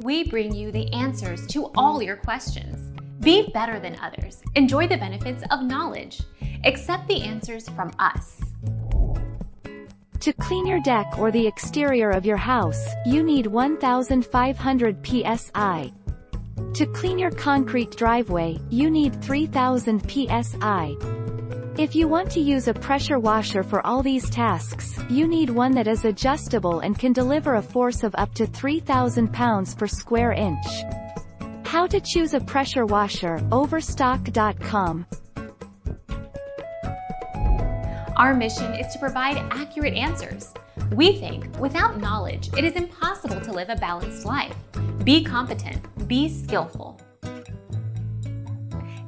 we bring you the answers to all your questions. Be better than others. Enjoy the benefits of knowledge. Accept the answers from us. To clean your deck or the exterior of your house, you need 1,500 PSI. To clean your concrete driveway, you need 3,000 PSI. If you want to use a pressure washer for all these tasks, you need one that is adjustable and can deliver a force of up to 3,000 pounds per square inch. How to choose a pressure washer, Overstock.com. Our mission is to provide accurate answers. We think without knowledge, it is impossible to live a balanced life. Be competent, be skillful.